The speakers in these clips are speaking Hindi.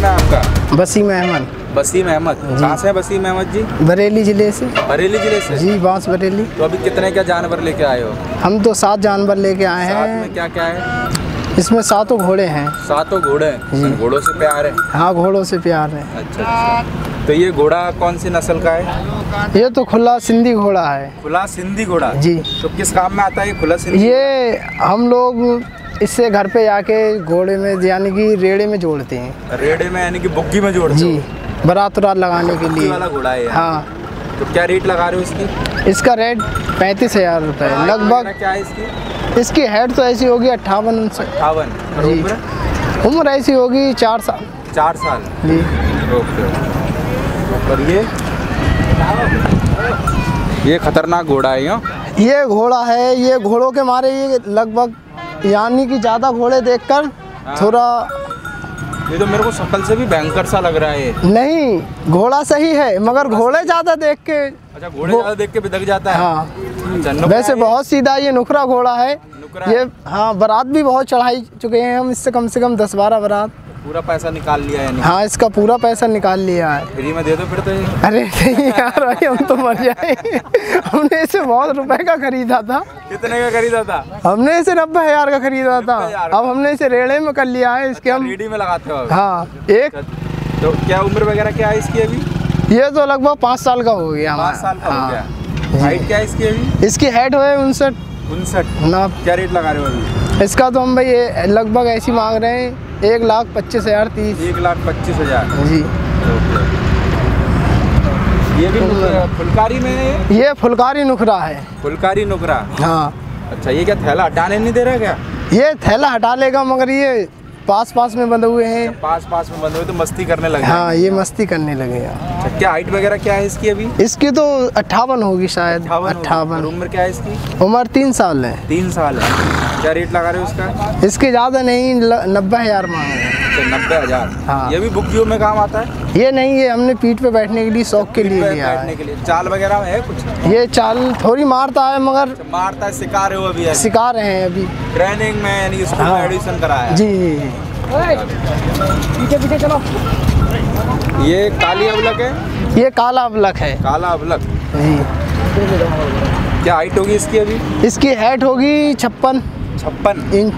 नाम है आपका? बसीम अहमद। बसीम अहमद, कहाँ से हैं बसीम अहमद जी? बरेली जिले से। बरेली जिले से जी, बांस बरेली। तो अभी कितने क्या जानवर लेके आए हो? हम तो 7 जानवर लेके आए हैं। साथ में क्या क्या है? इसमें 7 घोड़े हैं। 7 घोड़े हैं। घोड़ों से प्यार है? हाँ, घोड़ों से प्यार है। अच्छा, तो ये घोड़ा कौन सी नस्ल का है? ये तो खुला सिंधी घोड़ा है। खुला सिंधी घोड़ा जी। तो किस काम में आता है ये खुला सिंधी? ये हम लोग इससे घर पे जाके घोड़े में यानी कि रेड़े में जोड़ते हैं। रेड़े में यानी कि बुग्गी में जोड़ते हैं जी, बारात रात लगाने के लिए वाला घोड़ा है। हाँ। तो क्या रेट लगा रहे हो इसकी? इसका रेट 35,000 रुपये लगभग। क्या है इसकी? इसकी हेड तो ऐसी होगी 58 जी। उम्र ऐसी होगी 4 साल। 4 साल जी। ओके। और ये खतरनाक घोड़ा है। ये घोड़ा है, ये घोड़ों के मारे ये लगभग यानी कि ज़्यादा घोड़े देखकर थोड़ा ये तो मेरे को शक्ल से भी भयंकर सा लग रहा है। नहीं, घोड़ा सही है मगर घोड़े ज़्यादा देख के। अच्छा, घोड़े ज़्यादा देख के बिदक जाता है। हाँ, वैसे बहुत सीधा ये नुकरा घोड़ा है ये। हाँ, बारात भी बहुत चढ़ाई चुके हैं हम इससे, कम से कम 10-12 बारात। पूरा पैसा निकाल लिया है? हाँ, इसका पूरा पैसा निकाल लिया है। फ्री में दे दो फिर तो ये। अरे नहीं यार भाई, हम तो मर जाएंगे। हमने इसे बहुत रुपए का खरीदा था। कितने का खरीदा था? हमने इसे 90,000 का खरीदा था। अब हमने इसे रेड़े में कर लिया है इसके। हम रेडी में लगाते हो? हाँ। एक तो क्या उम्र वगैरह क्या है इसकी अभी? ये तो लगभग 5 साल का हो गया। 5 साल का हो गया। हाइट क्या है इसकी अभी? इसकी हाइट हो 59। क्या रेट लगा रहे हो अभी इसका? तो हम भाई लगभग ऐसी मांग रहे हैं 1,25,030। 1,25,000 जी। ये भी फुलकारी में है? ये फुलकारी नुकरा है। फुलकारी नुकरा। हाँ। अच्छा, ये क्या थैला हटाने नहीं दे रहा क्या? ये थैला हटा लेगा मगर ये पास में बंधे हुए हैं। पास में बंधे हुए तो मस्ती करने लगे। हाँ, ये मस्ती करने लगे। अच्छा, क्या हाइट वगैरह क्या है इसकी अभी? इसकी तो 58 होगी शायद। 58। उम्र क्या है इसकी? उम्र 3 साल है। 3 साल है। क्या रेट लगा रहे हो इसका? इसके ज़्यादा नहीं, 90,000 मांग रहे हैं। 90,000। हाँ। ये भी बुग्गियों में काम आता है? ये नहीं, ये हमने पीठ पे बैठने के लिए, शौक के लिए लिया। बैठने के लिए। चाल वगैरह है कुछ? ये चाल थोड़ी मारता है मगर। मारता है, सिखा रहे हो अभी? सिखा रहे हैं अभी, ट्रेनिंग में एडमिशन कराया जी। पीछे पीछे चलो। ये काली अवलक है? ये काला अवलक है। काला अवलक जी। क्या हाइट होगी इसकी अभी? इसकी हाइट होगी 56 इंच।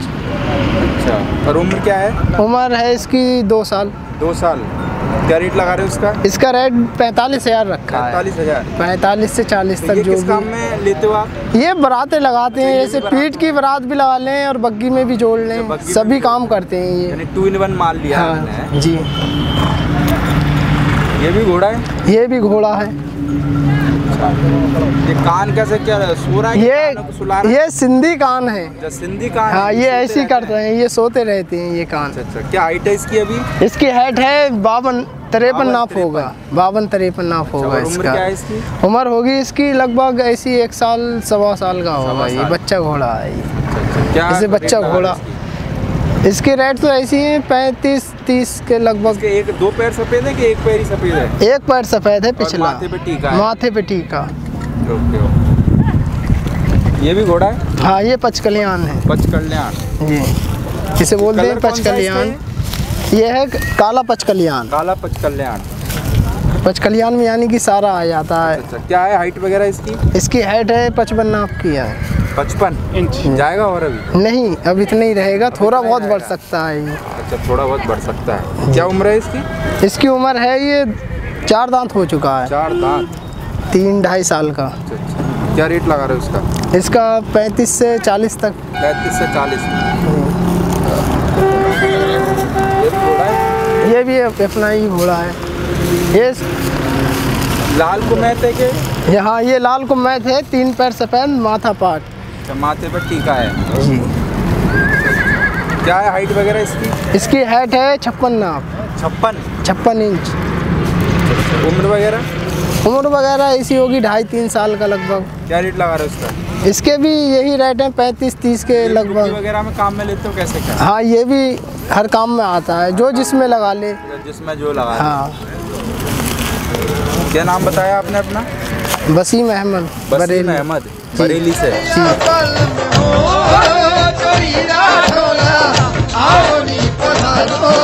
अच्छा, और उम्र क्या है? उम्र है इसकी 2 साल। 2 साल। क्या रेट लगा रहे हो इसका? इसका रेट 45,000 रखा है। 45,000। 45 से 40 तक। जो किस काम में लेते हो आप? ये बरातें लगाते हैं, जैसे पीठ की बरात भी लगा लें और बग्गी में भी जोड़ लें, सभी काम करते हैं ये। यानी 2 इन 1 माल लिया। हाँ जी। ये भी घोड़ा है? ये भी घोड़ा है। ये कान कैसे क्या सो रहा है? ये सिंधी कान है। सिंधी कान। हाँ, ये ऐसी करते हैं, ये सोते रहते हैं ये कान। अच्छा, क्या हाइट है इसकी अभी? इसकी हाइट है 52-53 नाप होगा। 52-53 नाप होगा इसका। उम्र होगी इसकी लगभग ऐसी 1 साल, सवा साल का होगा। ये बच्चा घोड़ा है, इसे बच्चा घोड़ा। इसके रेट तो ऐसी है 35-30 के लगभग। एक 2 पैर सफेद है कि 1 पैर ही सफेद है? 1 पैर सफेद है पिछला। माथे पे टीका है। माथे पे टीका। ये भी घोड़ा है? हाँ, ये पचकल्याण है। पचकल्याण जी, इसे बोलते हैं पचकल्याण। ये है काला पचकल्याण। काला पचकल्याण। पचकल्याण में यानी कि सारा आ जाता है। अच्छा, क्या है हाइट वगैरह इसकी? इसकी हाइट है 55 नाप की है। 55 इंच जाएगा और अभी? नहीं, अब इतना ही रहेगा, थोड़ा बहुत बढ़ सकता है ये। अच्छा, थोड़ा बहुत बढ़ सकता है। क्या उम्र है इसकी? इसकी उम्र है ये 4 दांत हो चुका है। 4 दांत। 3-2.5 साल का। क्या रेट लगा रहे हो इसका? इसका 35 से 40 तक। 35 से 40। ये भी अपना ही घोड़ा है। ये लाल कुमैत है के? यहाँ ये लाल कुमैत है। 3 पैर सफेद, माथा पाट। माथे पर टीका है जी। क्या है हाइट वगैरह इसकी? इसकी हाइट है 56 नाप। 56 इंच। उम्र वगैरह? उम्र वगैरह ऐसी होगी 2.5-3 साल का लगभग। क्या रेट लगा रहे हो उसका? इसके भी यही रेट है 35-30 के लगभग। वगैरह में काम में लेते हो कैसे क्या? हाँ, ये भी हर काम में आता है, जो जिसमें लगा ले। जिसमें जो लगा। हाँ। क्या नाम बताया आपने अपना? बसीम अहमद। बसीम अहमद, बरेली से। जी।